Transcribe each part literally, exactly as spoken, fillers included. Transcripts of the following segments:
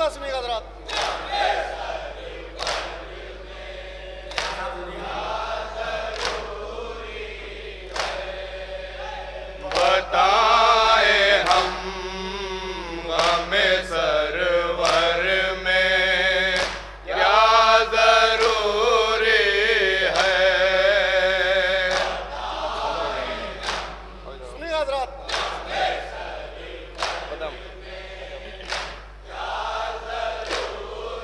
लाज़मी हज़रात। बताए हम हमें सरवर में क्या जरूरी है। सुनिए हज़रात, क्या जरूरी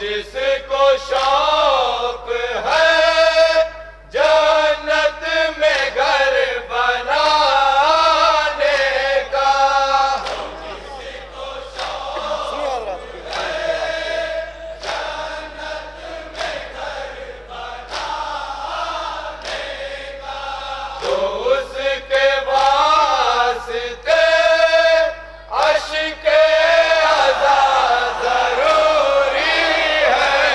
जिसको शौक है जन्नत में घर बनाने का, जिसको शौक है जन्नत में घर बनाने का, तो उसके वास्ते आशिक ज़रूरी है।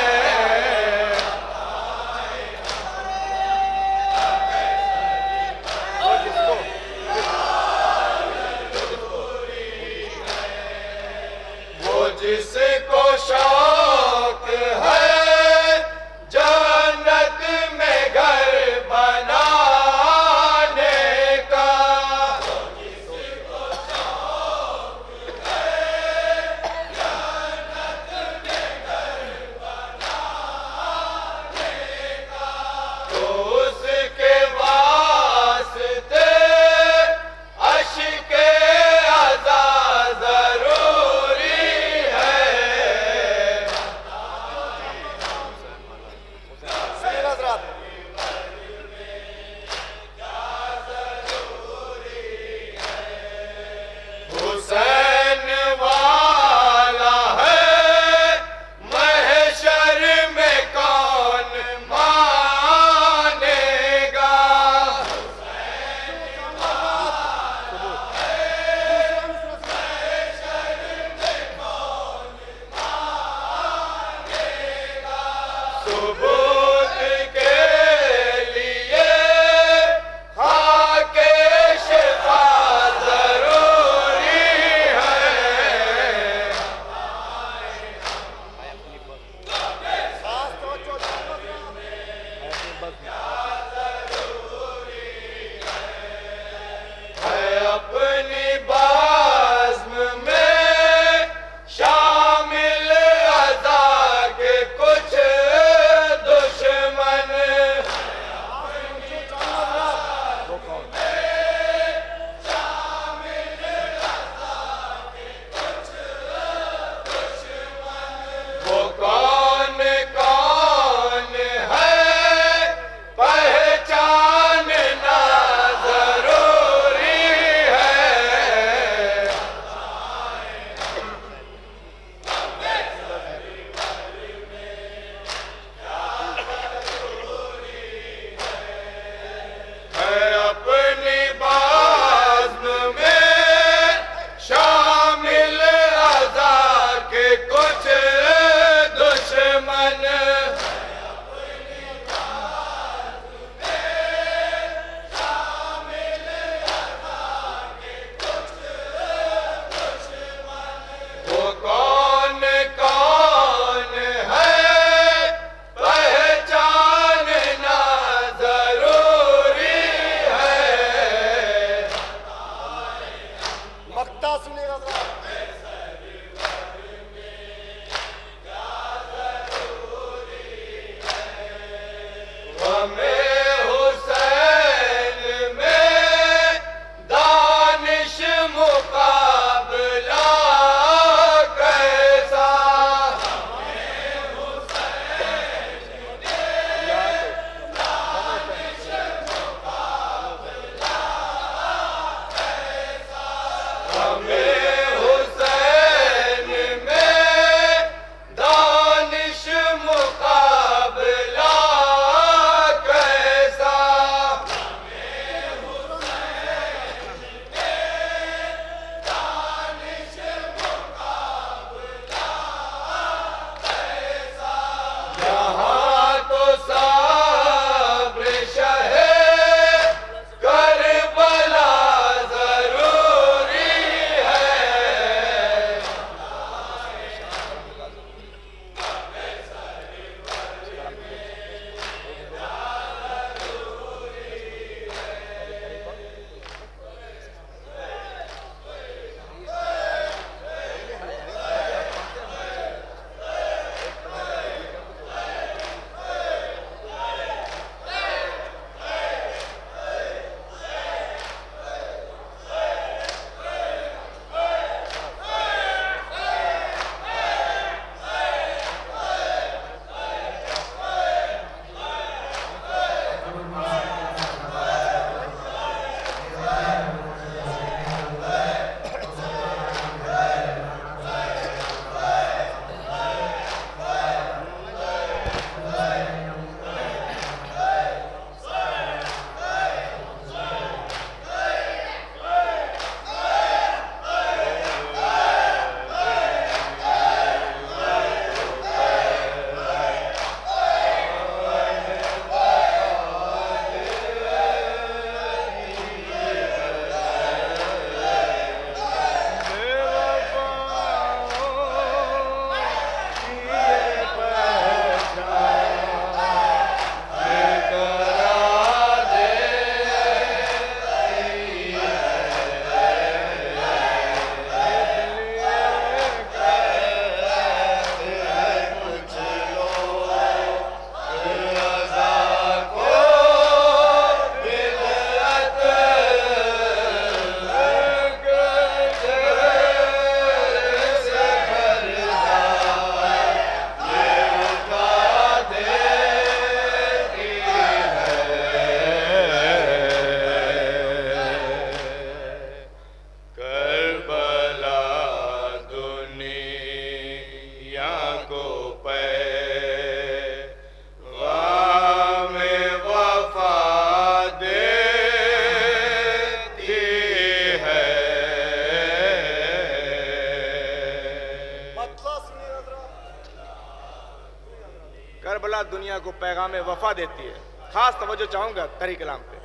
करबला दुनिया को पैगाम वफा देती है। खास तवज्जो चाहूँगा तहरीक-ए-कलाम पे,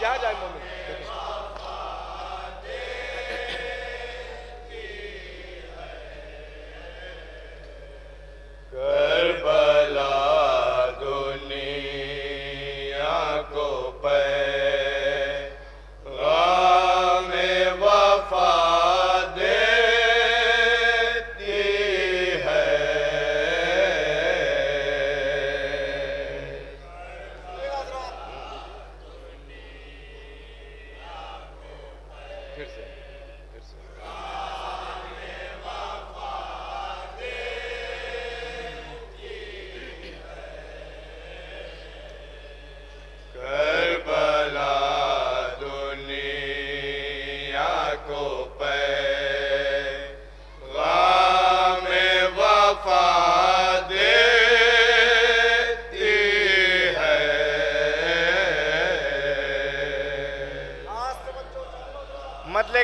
जहाँ जाए मोमिन करबला दुनिया को पैगाम वफा देती है। फिर से फिर से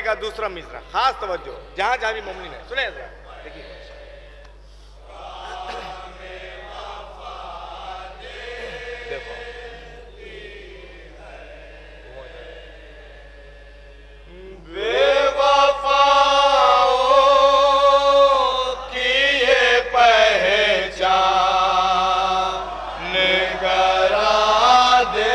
का दूसरा मिसरा खास तवज्जो जहां जहां भी मोमिन है सुने जरा देखिए देखो बेवफाओं की ये पहचान करा दे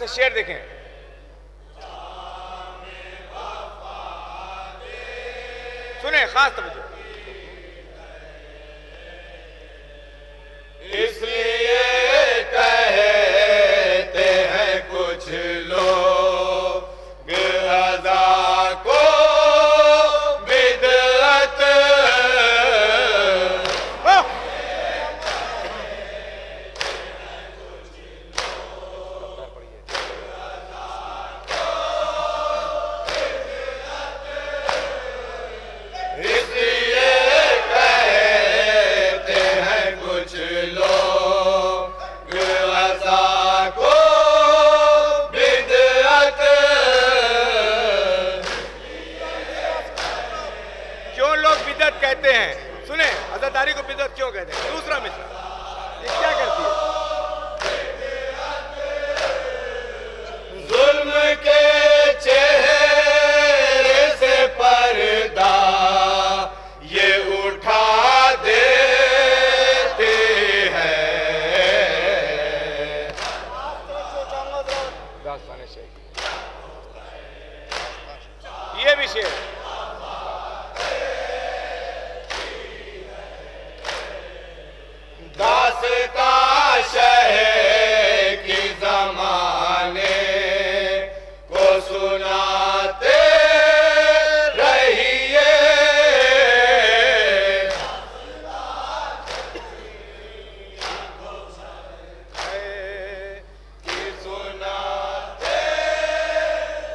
से शेर देखें। सुने खास तवज्जो इसलिए कहते हैं कुछ लोग अदा को बिदअत कहते हैं। सुने अज़ादारी को बिदअत क्यों कहते हैं। दूसरा मिसरा ये क्या कहती है। जुल्म के चेहरे से पर्दा ये उठा देते हैं। ये भी शेर दास का शहे की जमाने को सुनाते रहिए। की सुनाते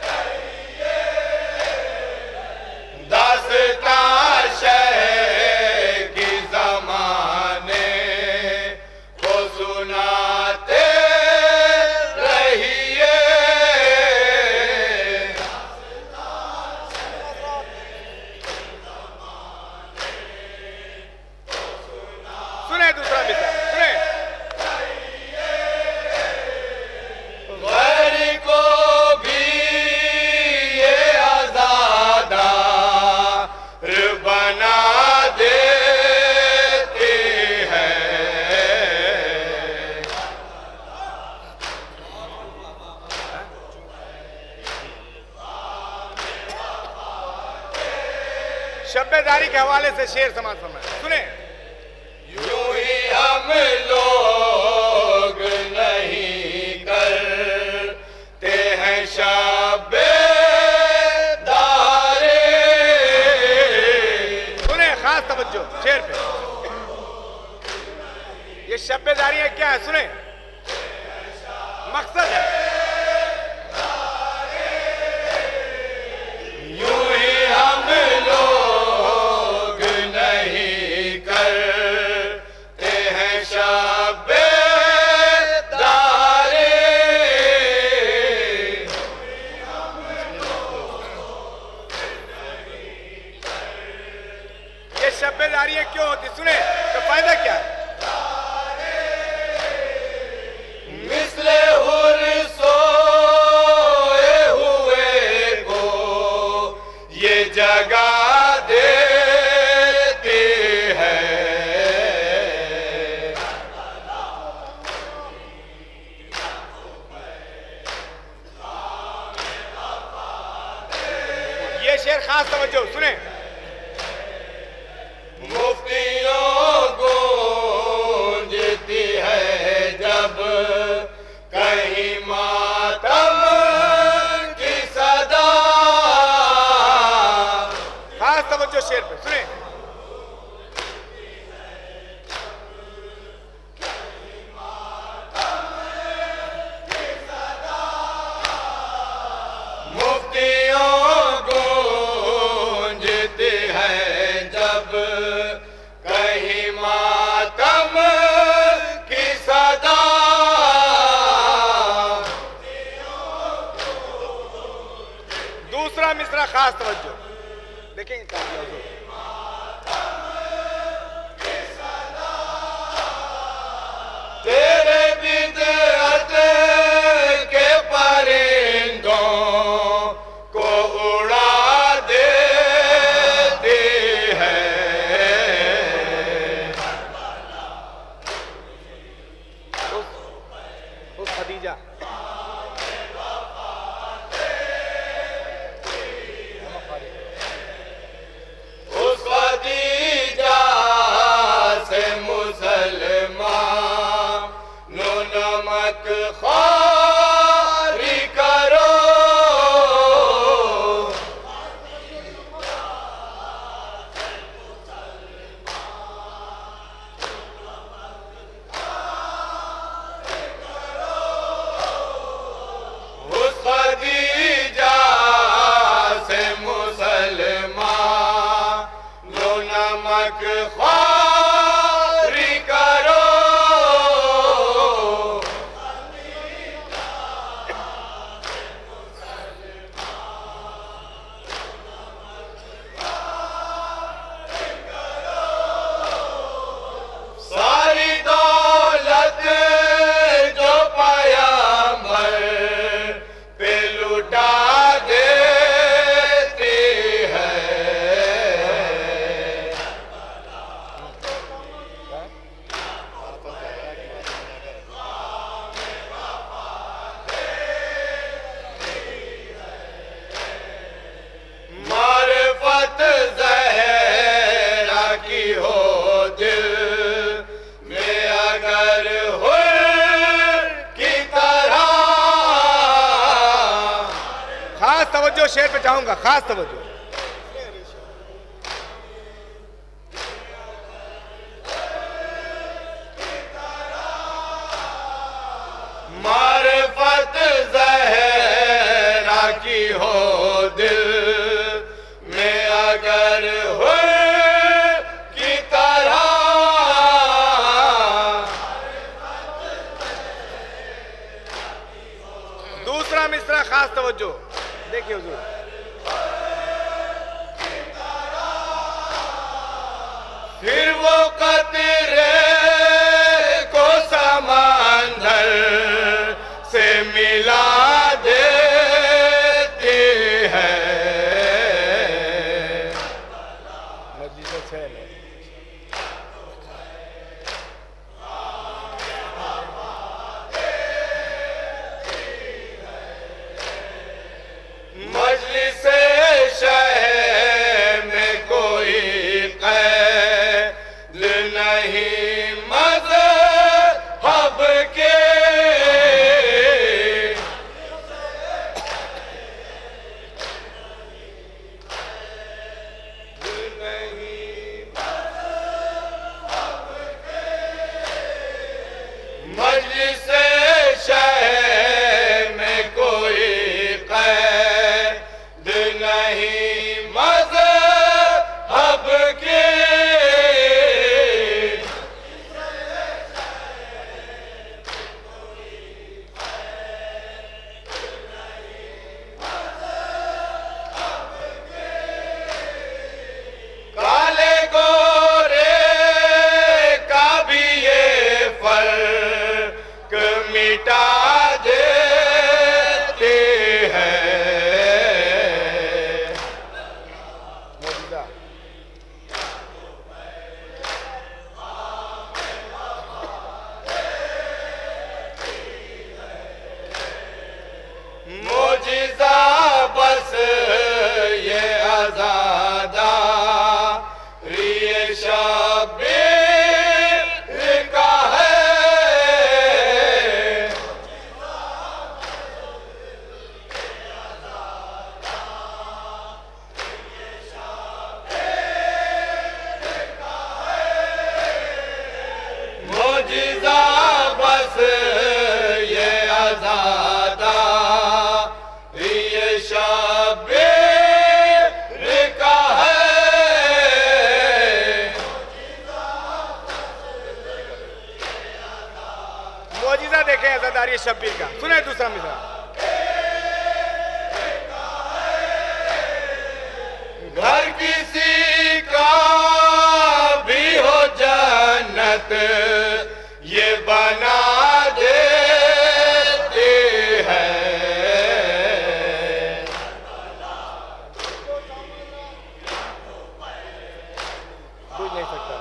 रहिए दास का शहे शब्बेदारी के हवाले से शेर समाज समझ सुने यूं ही हम लोग ये शब्बेदारियां क्या है सुने, मकसद है यूं ही हम लोग नहीं करते हैं शब्बेदारी। ये शब्बेदारियां क्यों होती सुने, तो फायदा क्या है? शेर खास तवज्जो सुने, मुफ्तियों गूंजती है जब कहीं मातम की सदा। खास तवज्जो शेर पे सुने, मिसरा खास तवज्जो देखेंगे तेरे बिदअत के परिंदों को उड़ा देते हैं। ओ खदीजा खारी करो, उस खदीजा से मुसलमानों नमक खा तवज्जो शेर पे चाहूंगा, खास तवज्जो। मारफत जहरा की हो दिल में अगर हो की तरह, दूसरा मिसरा खास तवज्जो देखिए हुजूर, फिर वो कतरे को समंदर से मिला देती है। शहर में कोई कैद नहीं मिटा देते हैं। मुजिज़ा बस ये आजादा शब्बीर का सुने दूसरा मिसाल। घर किसी का भी हो जन्नत ये बना देते हैं। कोई नहीं सकता।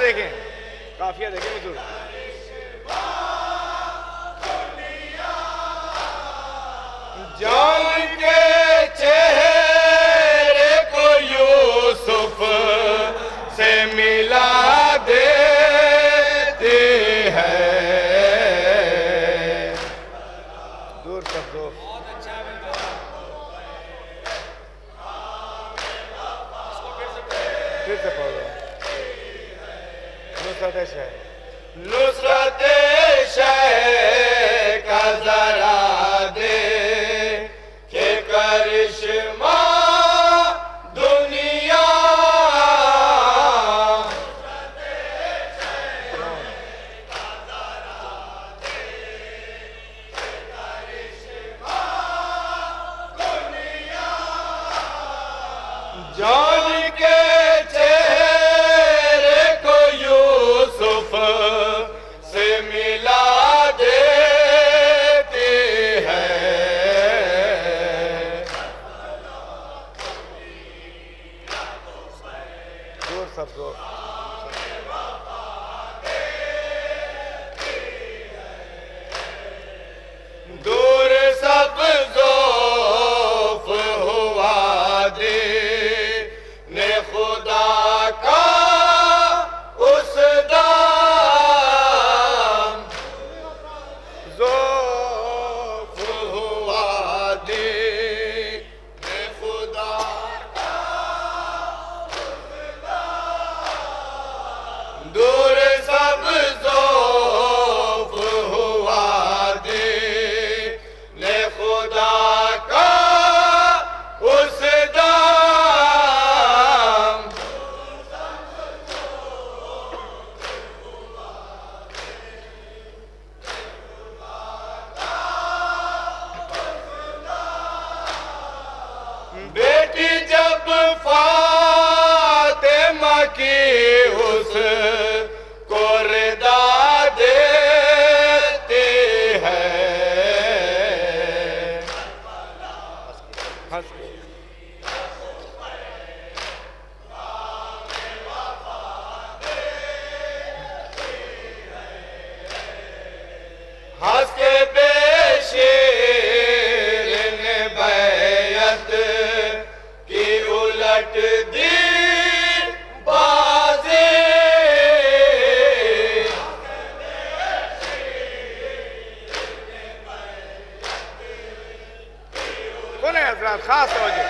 देखें काफिया देखें मजदूर जान के चेहरे को यूसुफ से मिला देते हैं। दूर सब दो फिर से पढ़ो। नुसरत शह का जरा दे के करिश्मा दुनिया। जान के दूर सब ज़ोफ़ हुआ दीने खुदा का उस दाम। खास हो जाए।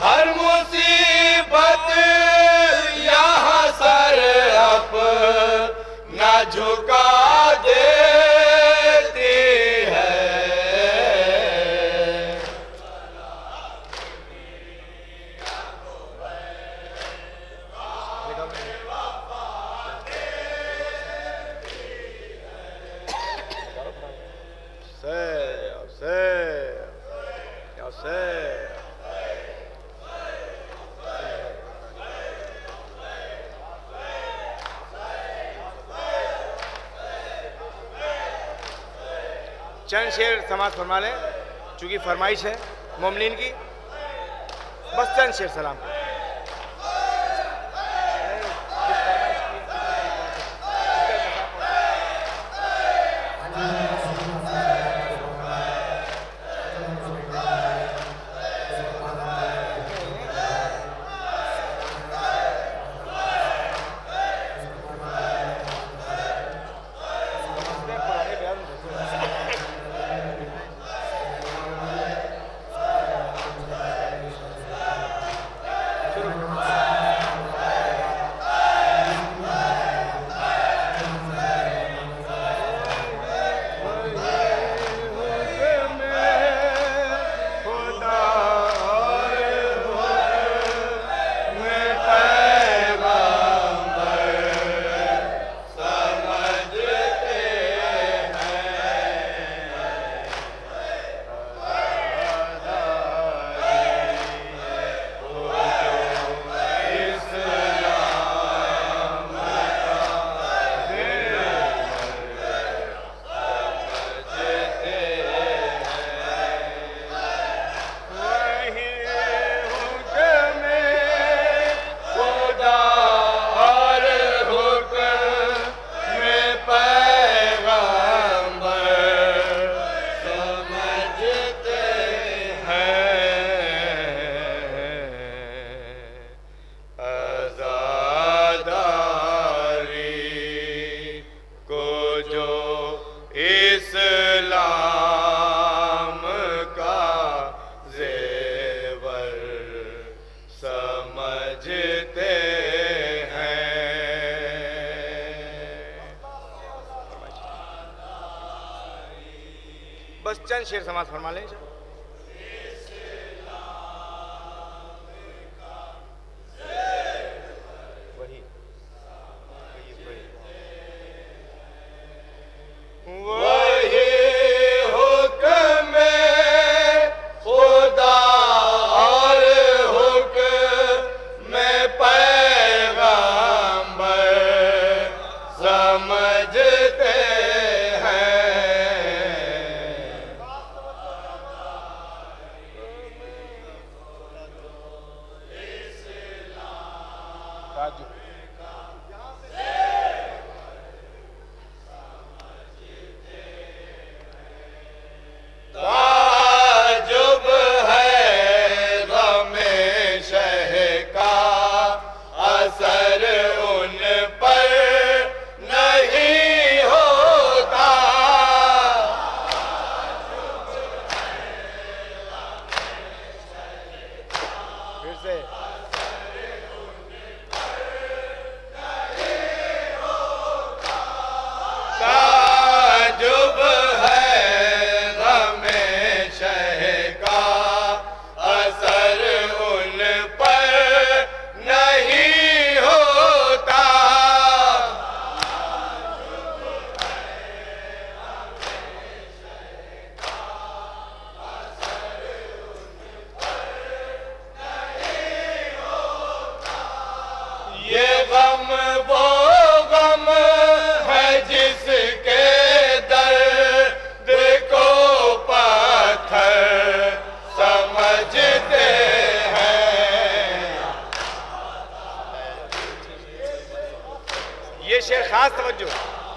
हर मुसीबत यहाँ सर अपना झुका देती है। से चंद शेर समाज फरमा लें, चूंकि फरमाइश है मोमिन की, बस चंद शेर सलाम। बस चंद शेर समाज फरमा लें।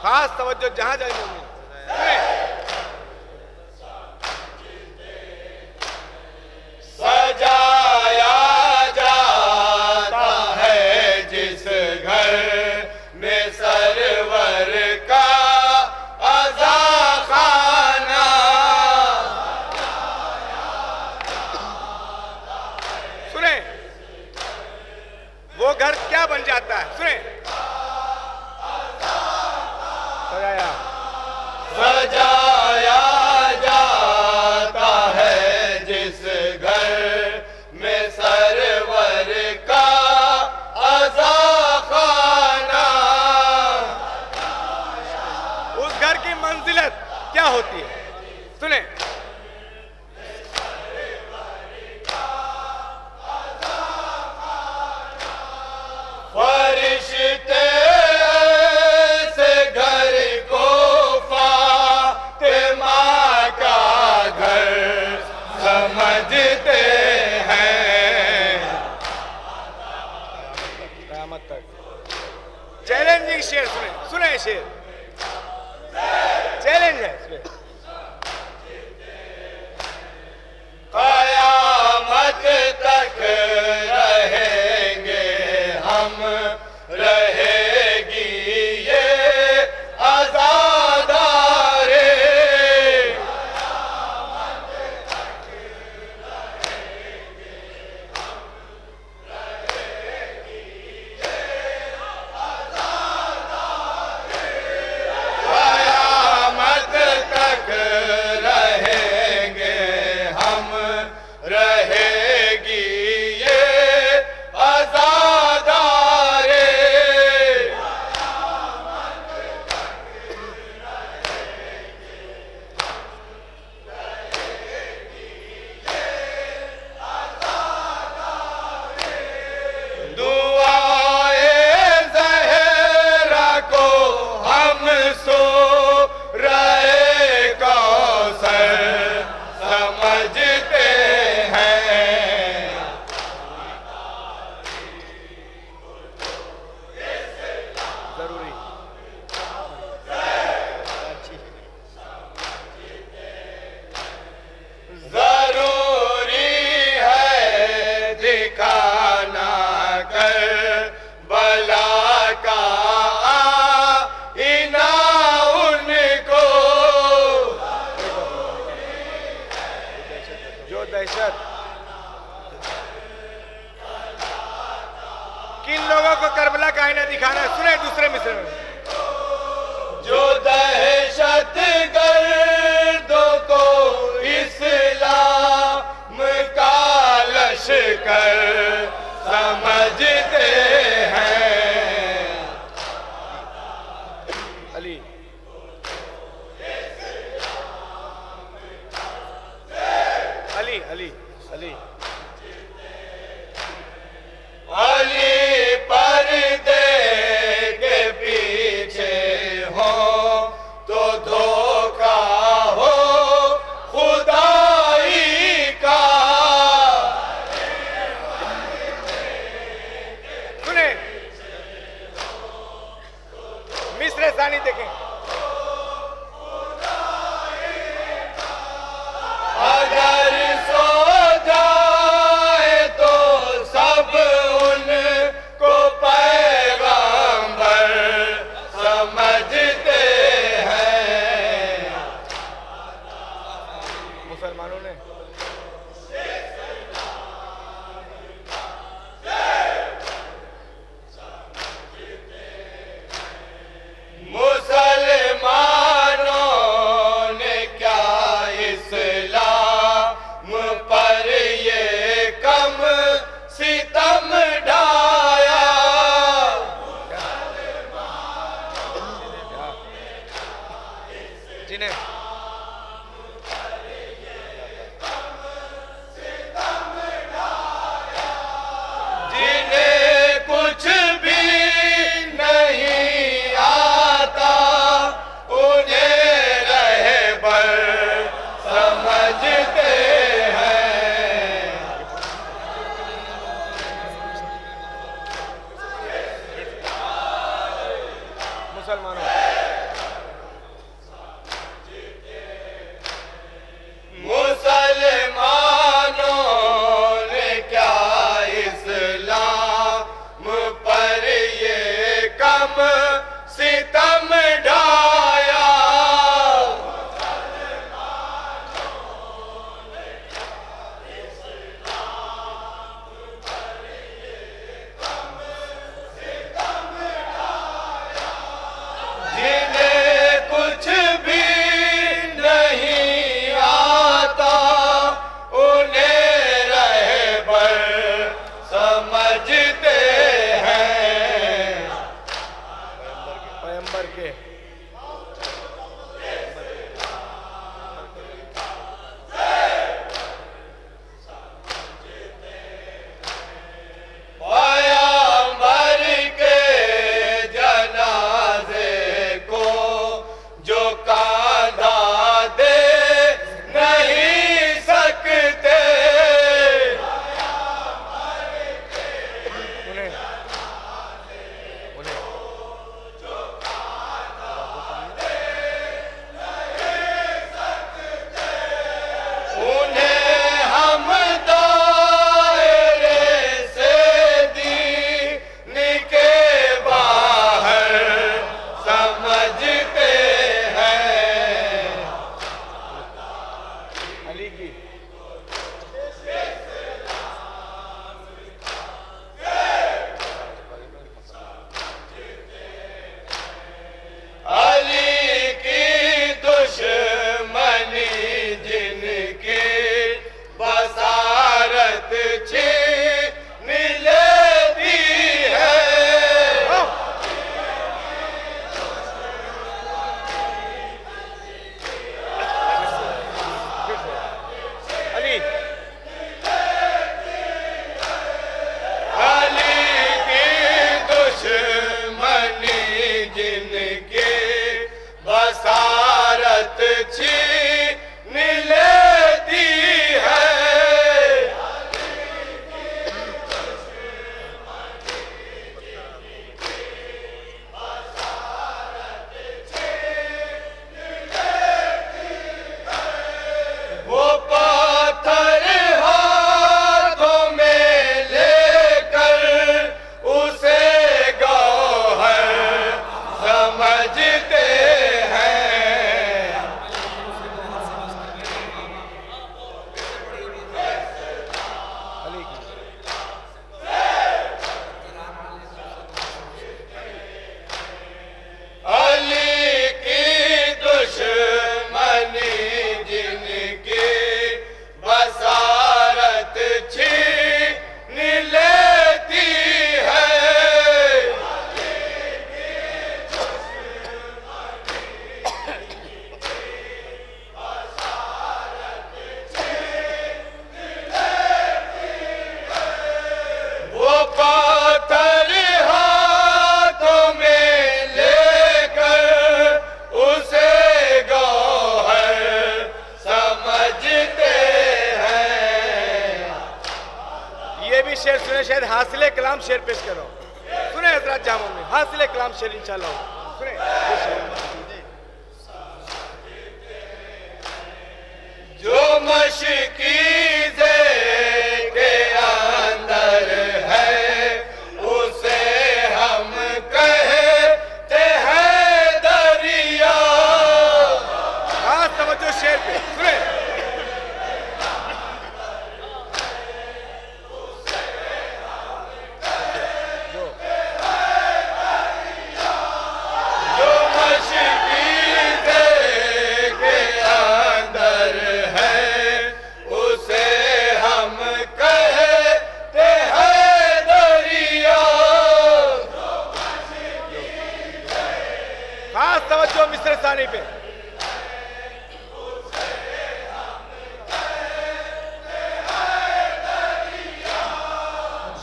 खास तवज्जो जहां जाए सुने, वो घर क्या बन जाता है? सुने, सजाया सजाया जाता है जिस घर में सरवर का आजा खाना, उस घर की मंजिलत क्या होती है? सुने, चैलेंजिंग शेर सुने, सुने शेर चैलेंज है इसमें। कयामत तक रहेंगे हम, रहेगी ये आजादारे, दिखाना। सुने दूसरे मिस्र में, जो दहशत गर्दों को इस्लाम का लश्कर समझते हैं, अली अली अली अली अली पर्दे के पीछे हो तो धोखा हो खुदाई का, ये भी शेर सुने, शायद हासिले कलाम शेर पेश करो। सुने हजरत जामों में हासिले कलाम शेर इंशाल्लाह सुने जी। जो मशकीज़े के अंदर है उसे हम कहते हैं दरिया। हाँ समझो शेर पे सुने। सानी पे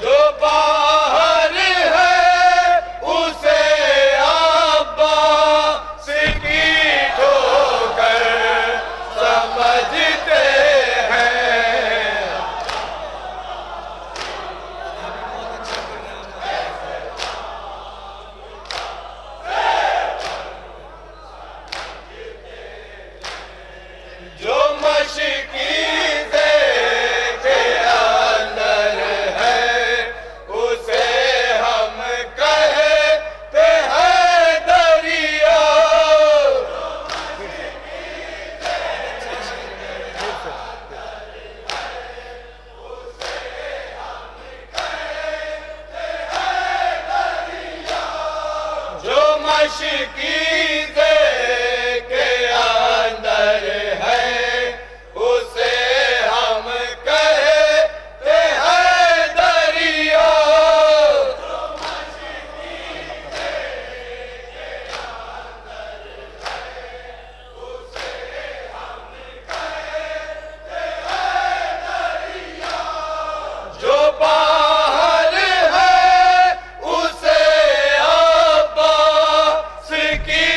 जो बाहर है उसे अब्बास की ठोकर समझते हैं। बाहर है उसे अब्बास की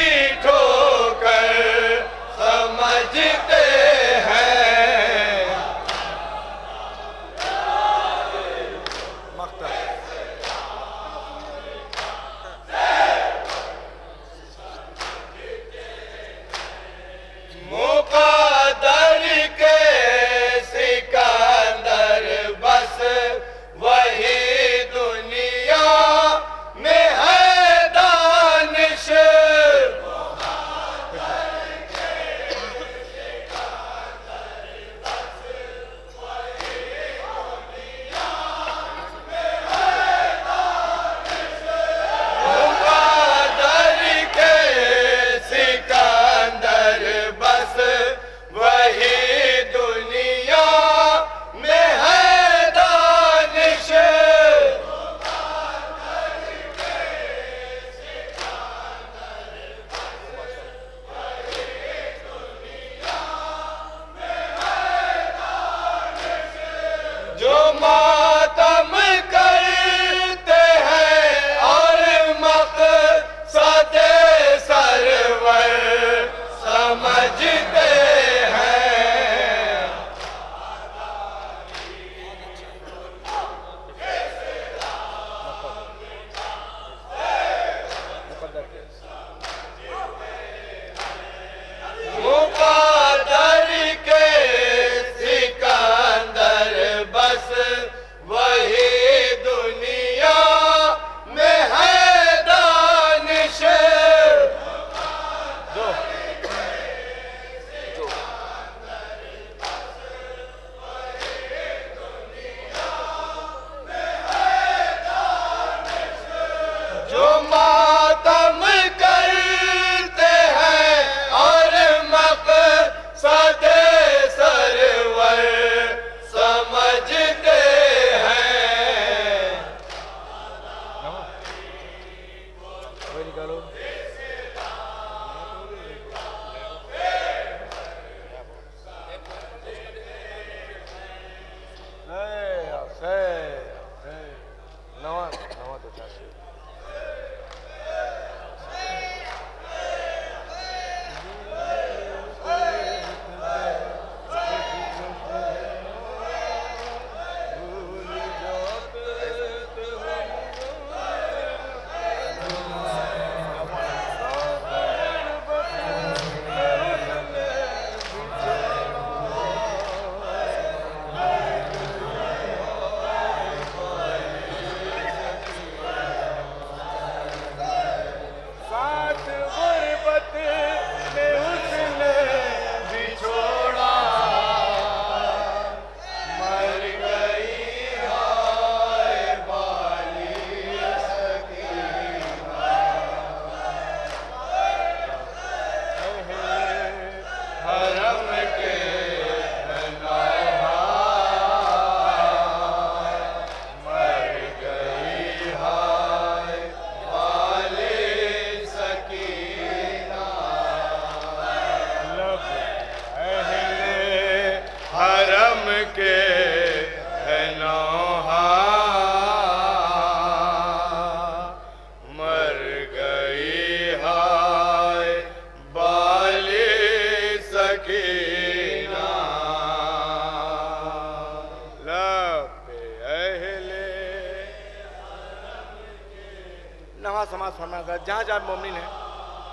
नवाज समाज फरमा कर जहाँ जहाँ मोमिन है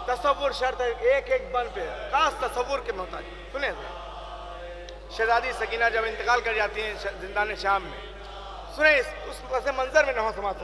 तसव्वुर शर्त है एक एक बन पे खास तसव्वुर के मोहताज। सुने शहजादी सकीना जब इंतकाल कर जाती हैं जिंदान शाम में, सुने इस, उस वैसे मंजर में नवाज समाज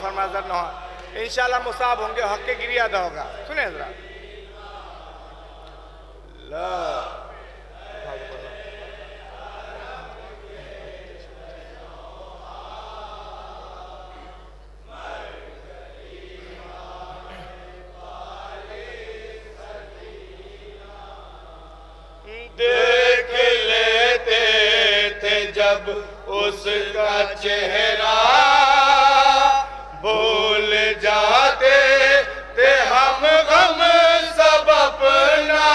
फरमा इंशाल्लाह मुसाब होंगे, हक के गिरिया अदा होगा। सुने जरा ला देख लेते थे जब उसका चेहरा भूल जाते थे हम गम सब अपना,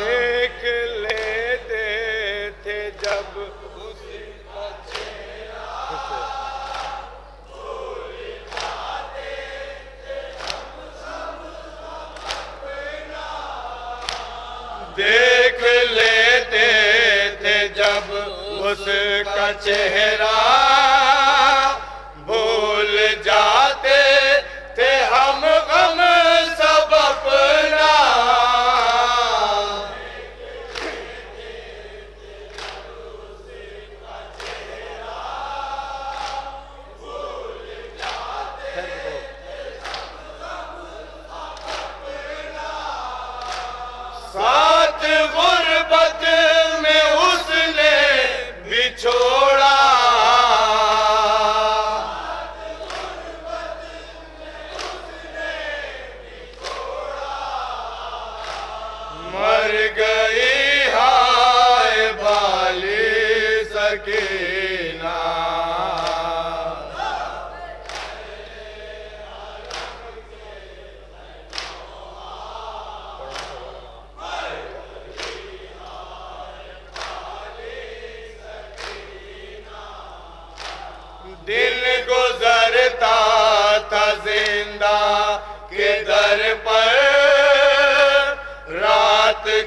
देख लेते थे जब उसका चेहरा भूल जाते थे हम सब अपना, देख लेते थे जब उसका चेहरा जाते थे हम गम सब अपना। साथ गुरबत में उसने बिछोड़ा,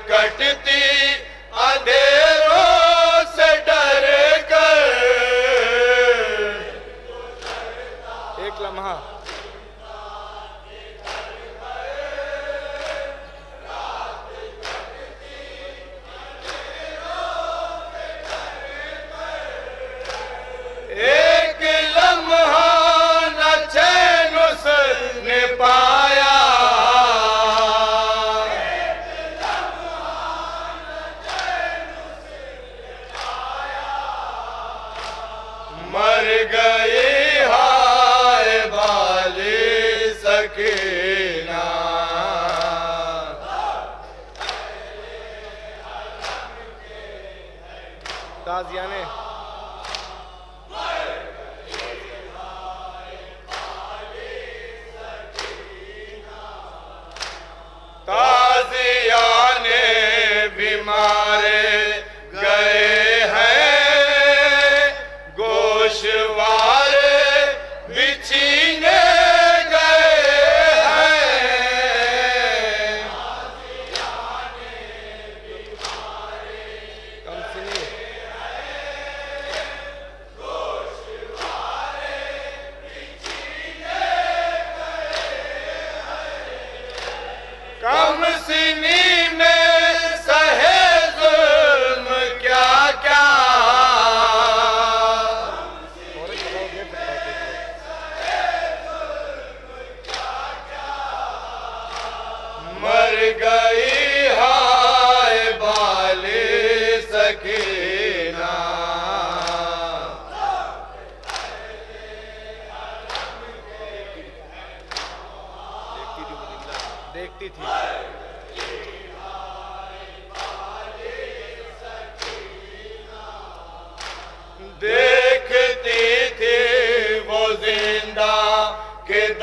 कटती अंधेरों से डर कर एक लम्हा एक लम्हा न चैन उसने पाया,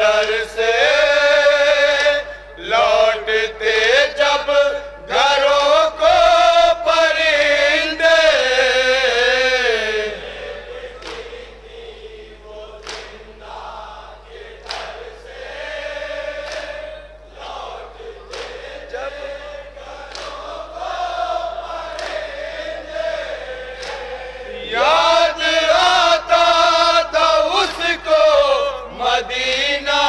डर से लौटते जब घरों को परिंदे, जब घरों को परिंदे याद आता था उसको मदीना,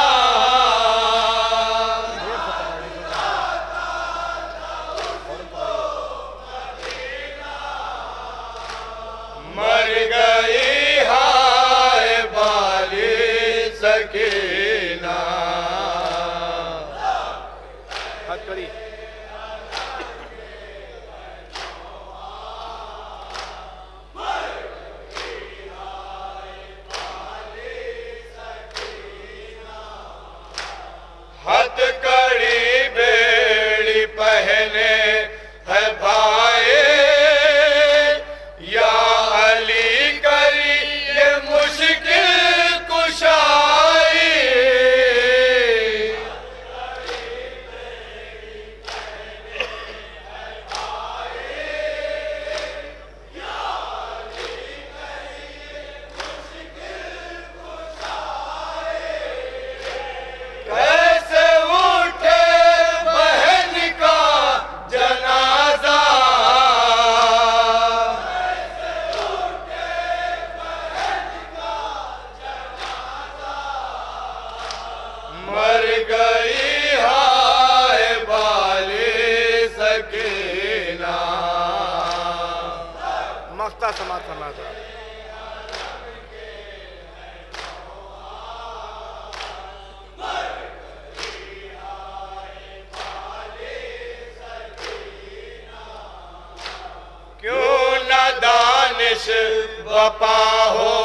वफा हो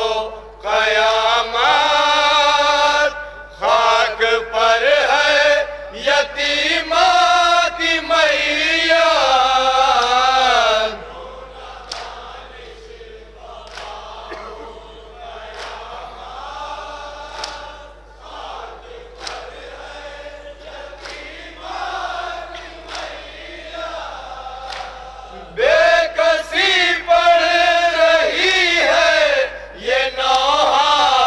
कयामत खाक पर है यतीमा की मैया, बेकसी पड़ रही है ये नौहा।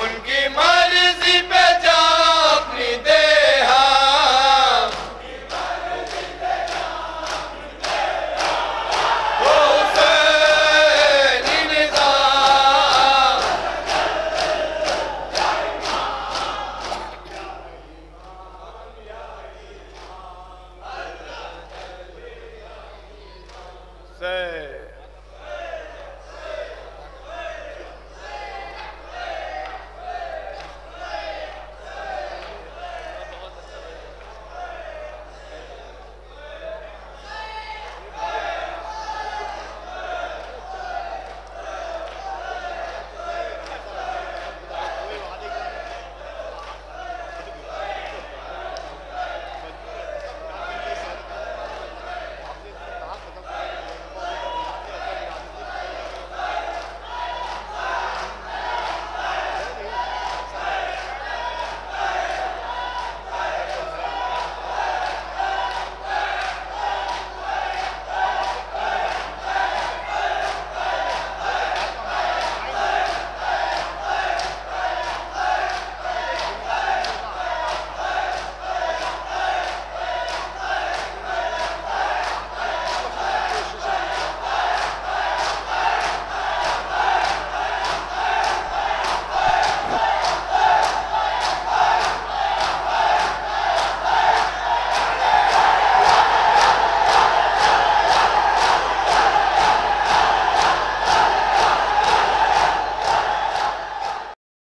उनकी माँ